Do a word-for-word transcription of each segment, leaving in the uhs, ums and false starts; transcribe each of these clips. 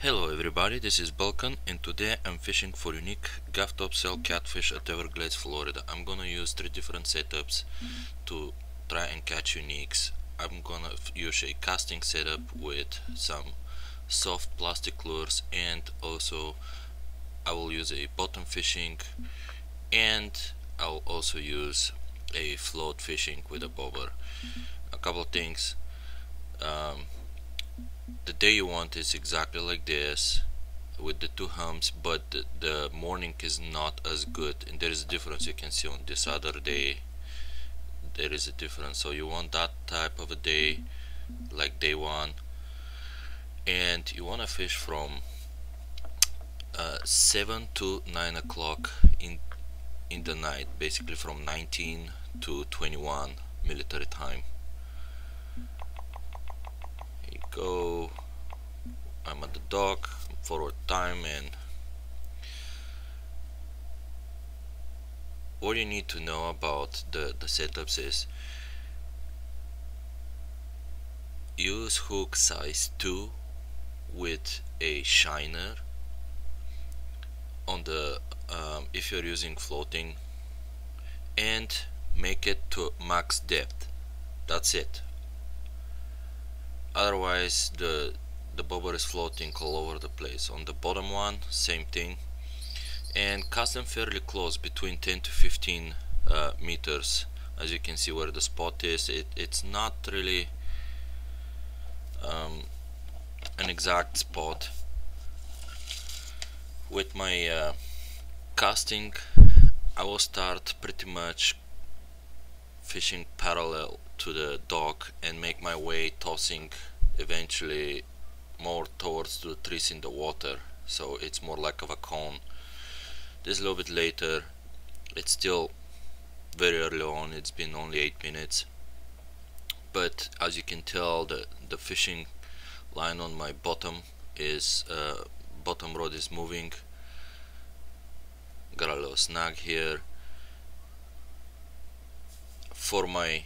Hello everybody, this is Balkan and today I'm fishing for unique Gafftopsail catfish at Everglades, Florida. I'm gonna use three different setups to try and catch uniques. I'm gonna use a casting setup with some soft plastic lures, and also I will use a bottom fishing, and I'll also use a float fishing with a bobber. A couple of things. Um, The day you want is exactly like this with the two humps, but the, the morning is not as good, and there is a difference. You can see on this other day there is a difference, so you want that type of a day like day one, and you want to fish from uh, seven to nine o'clock in in the night, basically from nineteen to twenty-one military time. Go. I'm at the dock, forward time, and what you need to know about the, the setups is use hook size two with a shiner on the um, if you're using floating, and make it to max depth. That's it. Otherwise the the bobber is floating all over the place. On the bottom one, same thing, and cast them fairly close, between ten to fifteen uh, meters. As you can see where the spot is, it, it's not really um, an exact spot. With my uh, casting, I will start pretty much fishing parallel to the dock and make my way, tossing eventually more towards the trees in the water, so it's more like of a cone. This a little bit later. It's still very early on, it's been only eight minutes, but as you can tell, the, the fishing line on my bottom is uh, bottom rod is moving. Got a little snag here. For my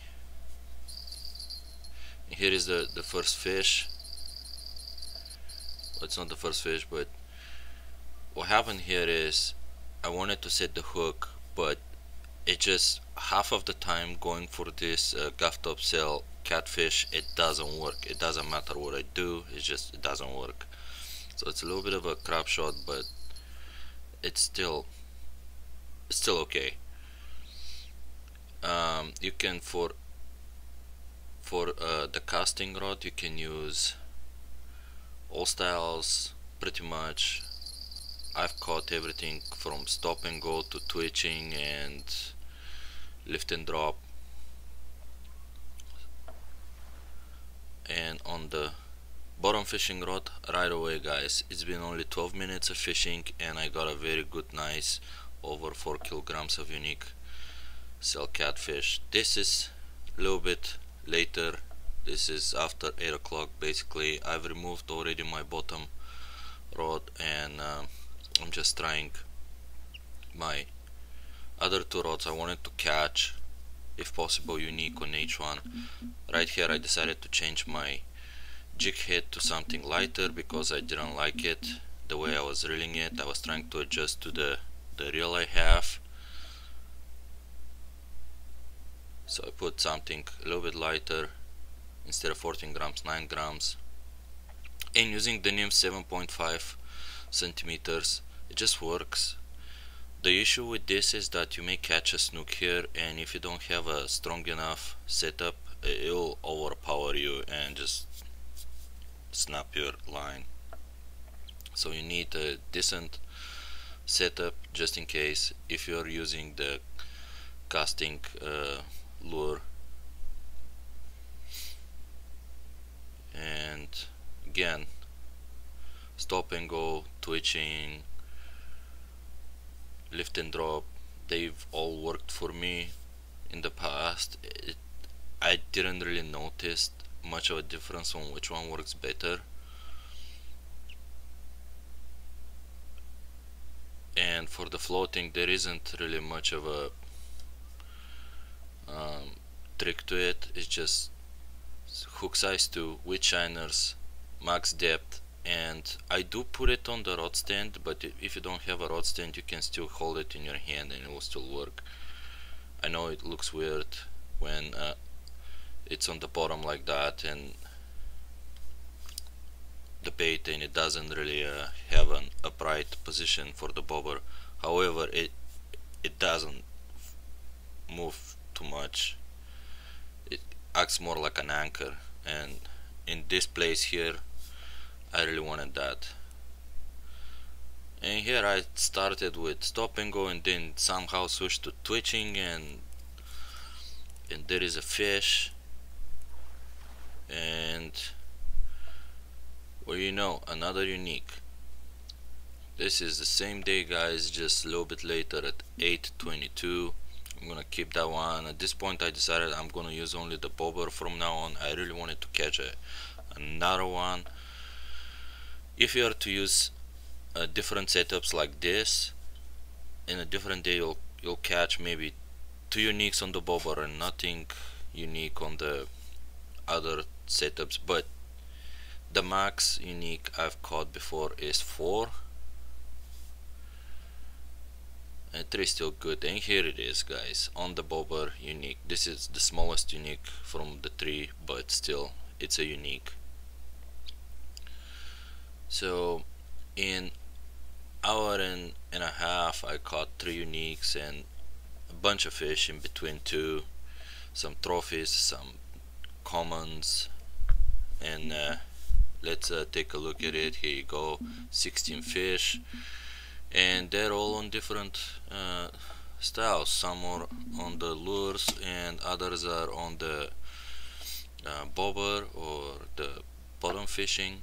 Here is the, the first fish. Well, it's not the first fish, but what happened here is I wanted to set the hook, but it just half of the time going for this uh, Gafftopsail catfish, it doesn't work. It doesn't matter what I do, it just it doesn't work. So it's a little bit of a crap shot, but it's still it's still okay. Um, you can for For uh, the casting rod, you can use all styles pretty much. I've caught everything from stop and go to twitching and lift and drop. And on the bottom fishing rod, right away guys, it's been only twelve minutes of fishing and I got a very good, nice, over four kilograms of unique sail catfish. This is a little bit later. This is after eight o'clock. Basically I've removed already my bottom rod, and uh, I'm just trying my other two rods. I wanted to catch, if possible, unique on each one. Right here I decided to change my jig head to something lighter because I didn't like it the way I was reeling it. I was trying to adjust to the, the reel I have. So I put something a little bit lighter, instead of fourteen grams, nine grams, and using the nymph seven point five centimeters. It just works. The issue with this is that you may catch a snook here, and if you don't have a strong enough setup, it will overpower you and just snap your line. So you need a decent setup just in case. If you're using the casting uh, lure, and again stop and go, twitching, lift and drop, they've all worked for me in the past. It, I didn't really notice much of a difference on which one works better, and for the floating there isn't really much of a Um, trick to it. It's just hook size two with shiners, max depth, and I do put it on the rod stand, but if you don't have a rod stand you can still hold it in your hand and it will still work. I know it looks weird when uh, it's on the bottom like that and the bait, and it doesn't really uh, have an upright position for the bobber. However, it it doesn't move too much. It acts more like an anchor, and in this place here I really wanted that. And here I started with stop and go and then somehow switched to twitching, and and there is a fish. And well, you know, another unique. This is the same day, guys, just a little bit later at eight twenty-two. I'm gonna keep that one. At this point I decided I'm gonna use only the bobber from now on. I really wanted to catch a, another one. If you are to use uh, different setups like this, in a different day you'll, you'll catch maybe two uniques on the bobber and nothing unique on the other setups. But the max unique I've caught before is four, and three is still good. And here it is, guys, on the bobber unique. This is the smallest unique from the three, but still it's a unique. So in hour and, and a half I caught three uniques and a bunch of fish in between two, some trophies, some commons, and uh, let's uh, take a look at it. Here you go, sixteen fish, and they're all on different uh, styles. Some are on the lures and others are on the uh, bobber or the bottom fishing.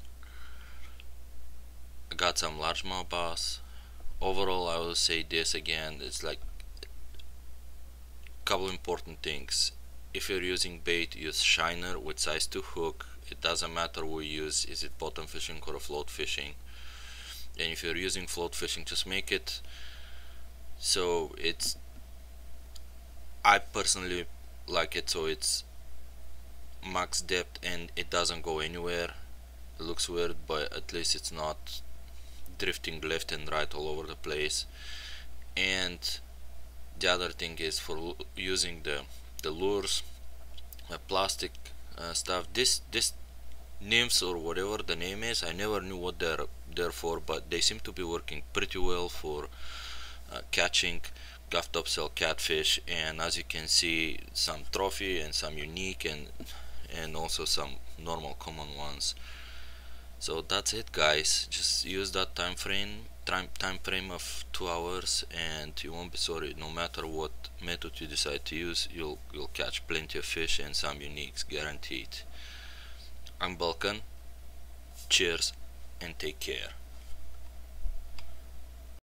I got some largemouth bass. Overall, I will say this again, it's like a couple important things. If you're using bait, use shiner with size to hook. It doesn't matter what you use, is it bottom fishing or float fishing. And if you're using float fishing, just make it so it's, I personally like it so it's max depth and it doesn't go anywhere. It looks weird, but at least it's not drifting left and right all over the place. And the other thing is for using the, the lures, the plastic Uh, stuff, this this nymphs or whatever the name is, I never knew what they're there for, but they seem to be working pretty well for uh, catching Gafftopsail catfish. And as you can see, some trophy and some unique, and and also some normal common ones. So that's it, guys. Just use that time frame time, time frame of two hours, and you won't be sorry. No matter what method you decide to use, you'll you'll catch plenty of fish and some uniques, guaranteed. I'm Balkan. Cheers and take care.